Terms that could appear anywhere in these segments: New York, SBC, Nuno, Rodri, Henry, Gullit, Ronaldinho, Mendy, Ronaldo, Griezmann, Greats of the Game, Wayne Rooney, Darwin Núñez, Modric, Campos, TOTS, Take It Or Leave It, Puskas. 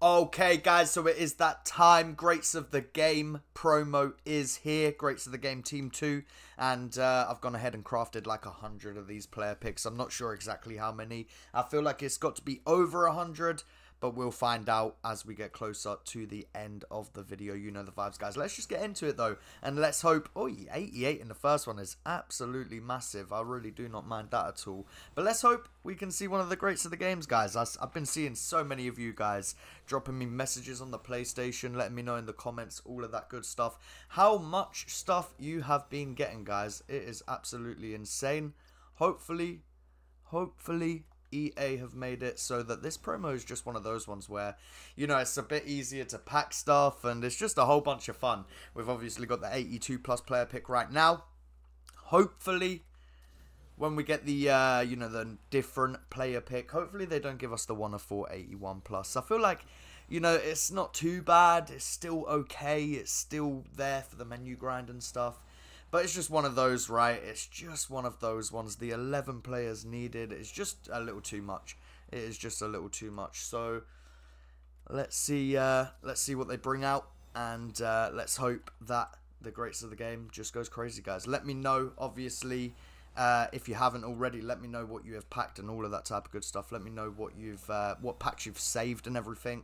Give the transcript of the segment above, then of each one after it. Okay guys, so it is that time. Greats of the Game promo is here. Greats of the Game Team 2. And I've gone ahead and crafted like 100 of these player picks. I'm not sure exactly how many. I feel like it's got to be over 100. But we'll find out as we get closer to the end of the video. You know the vibes, guys. Let's just get into it, though. And let's hope... Oh, 88 in the first one is absolutely massive. I really do not mind that at all. But let's hope we can see one of the greats of the games, guys. I've been seeing so many of you guys dropping me messages on the PlayStation, letting me know in the comments, all of that good stuff. How much stuff you have been getting, guys. It is absolutely insane. Hopefully... EA have made it so that this promo is just one of those ones where, you know, it's a bit easier to pack stuff and it's just a whole bunch of fun. We've obviously got the 82 plus player pick right now. Hopefully when we get the you know, the different player pick, hopefully they don't give us the 1 of 4 81 plus. I feel like, you know, it's not too bad. It's still okay. It's still there for the menu grind and stuff. But it's just one of those, right? It's just one of those ones. The 11 players needed is just a little too much. It is just a little too much. So let's see what they bring out, and let's hope that the greats of the game just goes crazy, guys. Let me know, obviously, if you haven't already. Let me know what you have packed and all of that type of good stuff. Let me know what you've what packs you've saved and everything.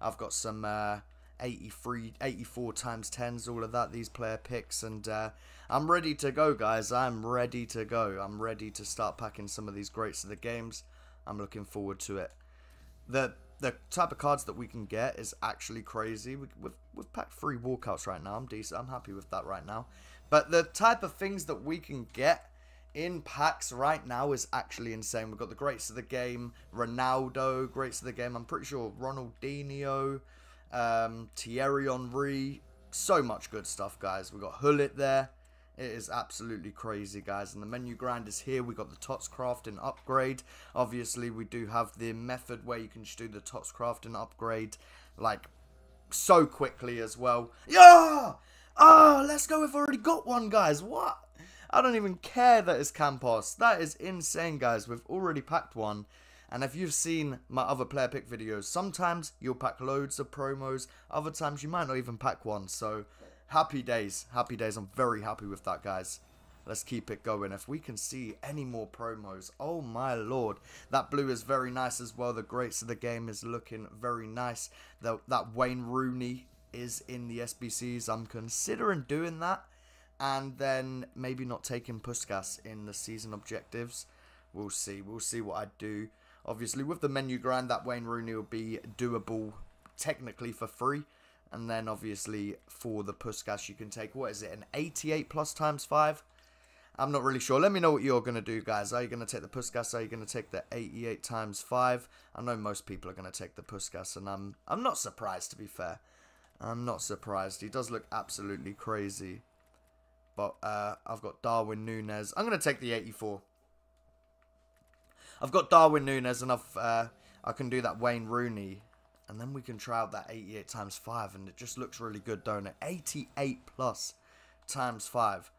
I've got some. 83, 84 times 10s, all of that, these player picks, and I'm ready to go, guys. I'm ready to go. I'm ready to start packing some of these greats of the games. I'm looking forward to it. The type of cards that we can get is actually crazy. We've packed 3 walkouts right now. I'm decent. I'm happy with that right now. But the type of things that we can get in packs right now is actually insane. We've got the greats of the game, Ronaldo, greats of the game. I'm pretty sure Ronaldinho. Thierry Henry, so much good stuff, guys. We got Gullit there. It is absolutely crazy, guys. And the menu grind is here. We got the TOTS crafting upgrade. Obviously, we do have the method where you can just do the TOTS crafting upgrade like so quickly as well. Yeah! Oh, let's go. We've already got one, guys. What? I don't even care that it's Campos. That is insane, guys. We've already packed one. And if you've seen my other player pick videos, sometimes you'll pack loads of promos. Other times you might not even pack one. So, happy days. Happy days. I'm very happy with that, guys. Let's keep it going. If we can see any more promos. Oh, my Lord. That blue is very nice as well. The greats of the game is looking very nice. That Wayne Rooney is in the SBCs. I'm considering doing that. And then maybe not taking Puskas in the season objectives. We'll see. We'll see what I do. Obviously, with the menu grind, that Wayne Rooney will be doable technically for free. And then, obviously, for the Puskas, you can take, what is it, an 88 plus times 5? I'm not really sure. Let me know what you're going to do, guys. Are you going to take the Puskas? Are you going to take the 88 times 5? I know most people are going to take the Puskas, and I'm not surprised, to be fair. I'm not surprised. He does look absolutely crazy. But I've got Darwin Núñez. I'm going to take the 84. I've got Darwin Núñez, and I can do that Wayne Rooney. And then we can try out that 88 times 5, and it just looks really good, don't it? 88 plus times 5.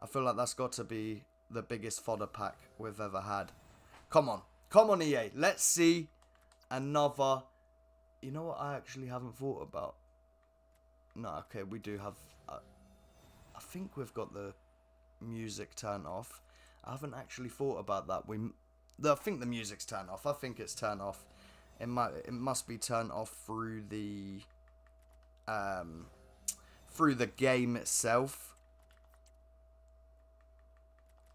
I feel like that's got to be the biggest fodder pack we've ever had. Come on. Come on, EA. Let's see another... You know what I actually haven't thought about? No, okay, we do have... I think we've got the music turned off. I haven't actually thought about that. I think the music's turned off. I think it's turned off. It must be turned off through the game itself.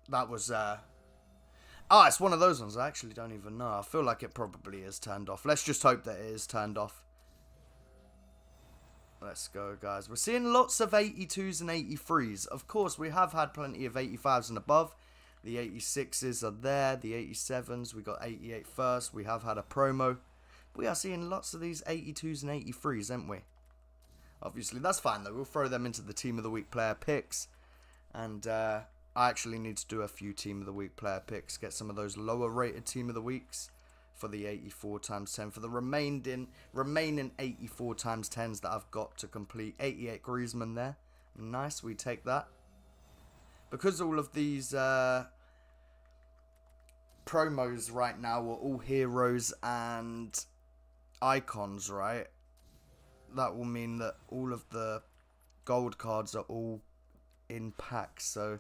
That was ah, it's one of those ones. I actually don't even know. I feel like it probably is turned off. Let's just hope that it is turned off. Let's go, guys. We're seeing lots of 82s and 83s. Of course, we have had plenty of 85s and above. The 86s are there, the 87s, we got 88 first, we have had a promo. We are seeing lots of these 82s and 83s, aren't we? Obviously, that's fine though, we'll throw them into the Team of the Week player picks. And I actually need to do a few Team of the Week player picks, get some of those lower rated Team of the Weeks for the 84 times 10. For the remaining 84 times 10s that I've got to complete, 88 Griezmann there, nice, we take that. Because all of these promos right now are all heroes and icons, right? that will mean that all of the gold cards are all in packs. So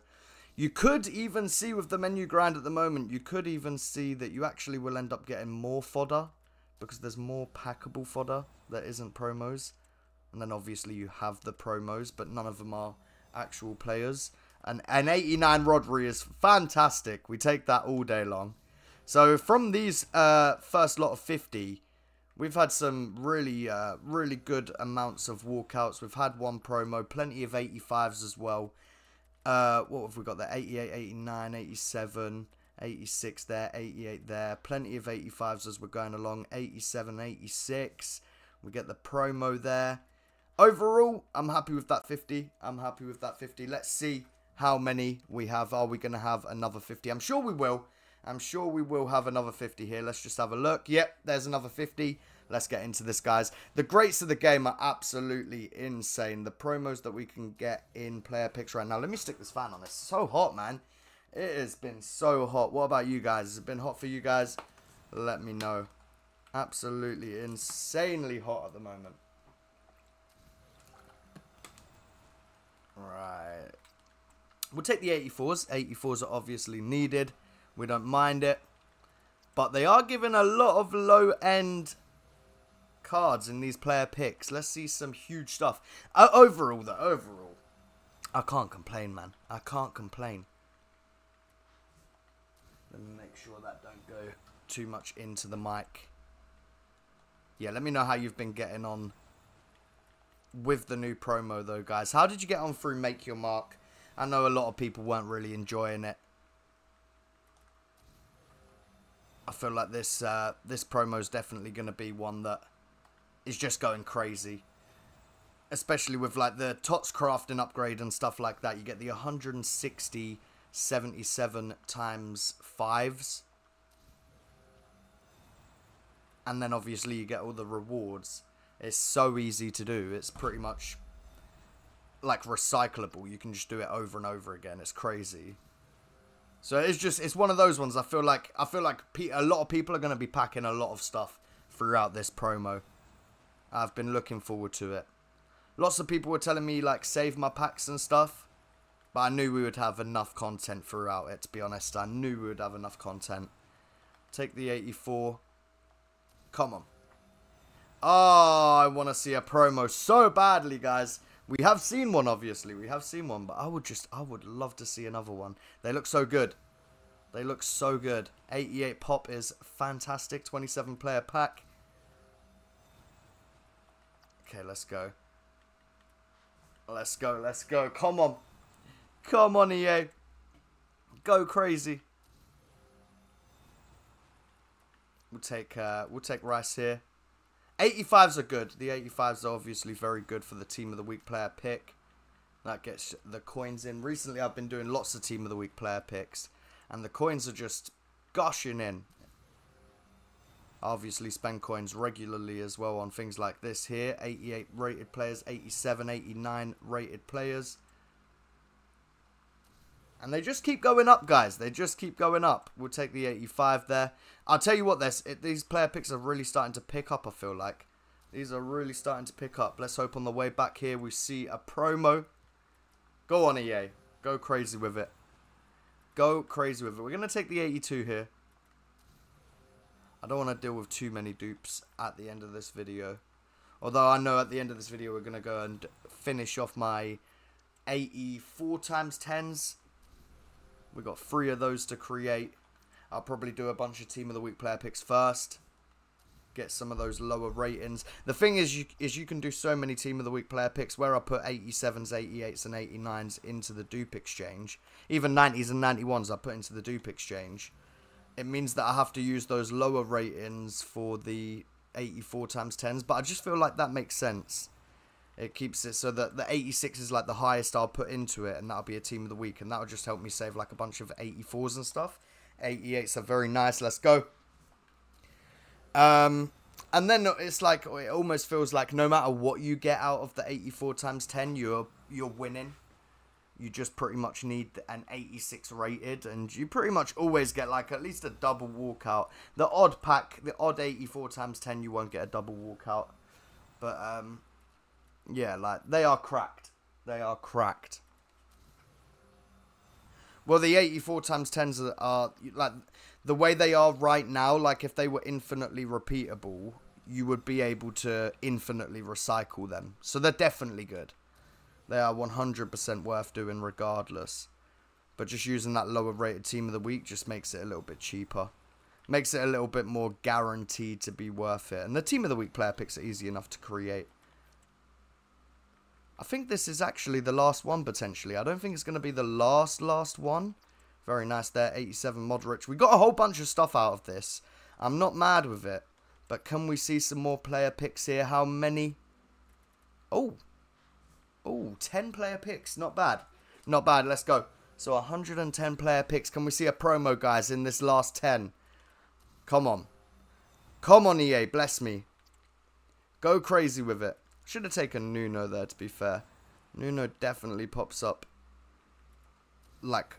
you could even see with the menu grind at the moment, you could even see that you actually will end up getting more fodder because there's more packable fodder that isn't promos. And then obviously you have the promos, but none of them are actual players. And an 89 Rodri is fantastic. We take that all day long. So from these first lot of 50, we've had some really, really good amounts of walkouts. We've had one promo, plenty of 85s as well. What have we got there? 88, 89, 87, 86 there, 88 there. Plenty of 85s as we're going along. 87, 86. We get the promo there. Overall, I'm happy with that 50. I'm happy with that 50. Let's see how many we have. Are we going to have another 50? I'm sure we will. I'm sure we will have another 50 here. Let's just have a look. Yep, there's another 50. Let's get into this, guys. The greats of the game are absolutely insane. The promos that we can get in player picks right now. Let me stick this fan on. It's so hot, man. It has been so hot. What about you guys? Has it been hot for you guys? Let me know. Absolutely insanely hot at the moment. Right. We'll take the 84s. 84s are obviously needed. We don't mind it. But they are giving a lot of low-end cards in these player picks. Let's see some huge stuff. Overall, though, overall, I can't complain, man. I can't complain. Let me make sure that don't go too much into the mic. Yeah, let me know how you've been getting on with the new promo, though, guys. How did you get on through Make Your Mark? I know a lot of people weren't really enjoying it. I feel like this this promo is definitely going to be one that is just going crazy. Especially with like the TOTS crafting upgrade and stuff like that. You get the 160, 77 times 5s. And then obviously you get all the rewards. It's so easy to do. It's pretty much like recyclable. You can just do it over and over again. It's crazy. So it's just, it's one of those ones. I feel like a lot of people are going to be packing a lot of stuff throughout this promo. I've been looking forward to it. Lots of people were telling me like save my packs and stuff, but I knew we would have enough content throughout it. To be honest, I knew we would have enough content. Take the 84. Come on. Oh, I want to see a promo so badly, guys. We have seen one, obviously. We have seen one, but I would love to see another one. They look so good. They look so good. 88 pop is fantastic. 27 player pack. Okay, let's go. Let's go, let's go. Come on. Come on, EA. Go crazy. We'll take Rice here. 85s are good. The 85s are obviously very good for the Team of the Week player pick. That gets the coins in. Recently, I've been doing lots of Team of the Week player picks. And the coins are just gushing in. I obviously spend coins regularly as well on things like this here. 88 rated players. 87, 89 rated players. And they just keep going up, guys. They just keep going up. We'll take the 85 there. I'll tell you what, these player picks are really starting to pick up, I feel like. These are really starting to pick up. Let's hope on the way back here we see a promo. Go on, EA. Go crazy with it. Go crazy with it. We're going to take the 82 here. I don't want to deal with too many dupes at the end of this video. Although I know at the end of this video we're going to go and finish off my 84 times 10s. We've got 3 of those to create. I'll probably do a bunch of Team of the Week player picks first. Get some of those lower ratings. The thing is, you can do so many Team of the Week player picks where I put 87s, 88s, and 89s into the dupe exchange. Even 90s and 91s I put into the dupe exchange. It means that I have to use those lower ratings for the 84 times 10s. But I just feel like that makes sense. It keeps it so that the 86 is like the highest I'll put into it. And that'll be a Team of the Week. And that'll just help me save like a bunch of 84s and stuff. 88s are very nice. Let's go. And then it's like, it almost feels like no matter what you get out of the 84 times 10, you're winning. You just pretty much need an 86 rated. And you pretty much always get like at least a double walkout. The odd pack, the odd 84 times 10, you won't get a double walkout. But Yeah, like, they are cracked. They are cracked. Well, the 84 times 10s are, like, the way they are right now, like, if they were infinitely repeatable, you would be able to infinitely recycle them. So they're definitely good. They are 100% worth doing regardless. But just using that lower rated team of the week just makes it a little bit cheaper. Makes it a little bit more guaranteed to be worth it. And the team of the week player picks are easy enough to create. I think this is actually the last one, potentially. I don't think it's going to be the last one. Very nice there, 87 Modric. We got a whole bunch of stuff out of this. I'm not mad with it. But can we see some more player picks here? How many? Oh. Oh, 10 player picks. Not bad. Not bad. Let's go. So 110 player picks. Can we see a promo, guys, in this last 10? Come on. Come on, EA. Bless me. Go crazy with it. Should have taken Nuno there, to be fair. Nuno definitely pops up like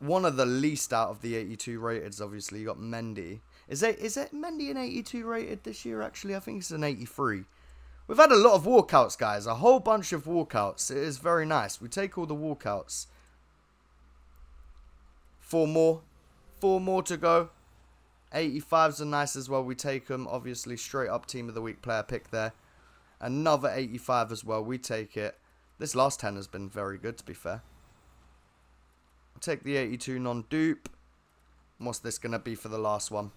one of the least out of the 82 rateds, obviously. You got Mendy. Is it Mendy an 82 rated this year, actually? I think it's an 83. We've had a lot of walkouts, guys. A whole bunch of walkouts. It is very nice. We take all the walkouts. 4 more. 4 more to go. 85s are nice as well. We take them. Obviously, straight up team of the week player pick there. Another 85 as well. We take it. This last 10 has been very good, to be fair. We'll take the 82 non-dupe. What's this going to be for the last one?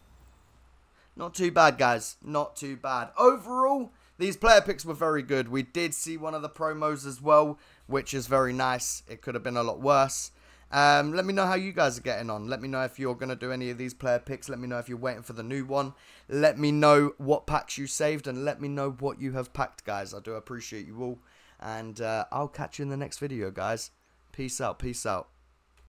Not too bad, guys. Not too bad. Overall, these player picks were very good. We did see one of the promos as well, which is very nice. It could have been a lot worse. Let me know how you guys are getting on. Let me know if you're going to do any of these player picks. Let me know if you're waiting for the new one. Let me know what packs you saved, and let me know what you have packed, guys. I do appreciate you all, and I'll catch you in the next video, guys. Peace out. Peace out.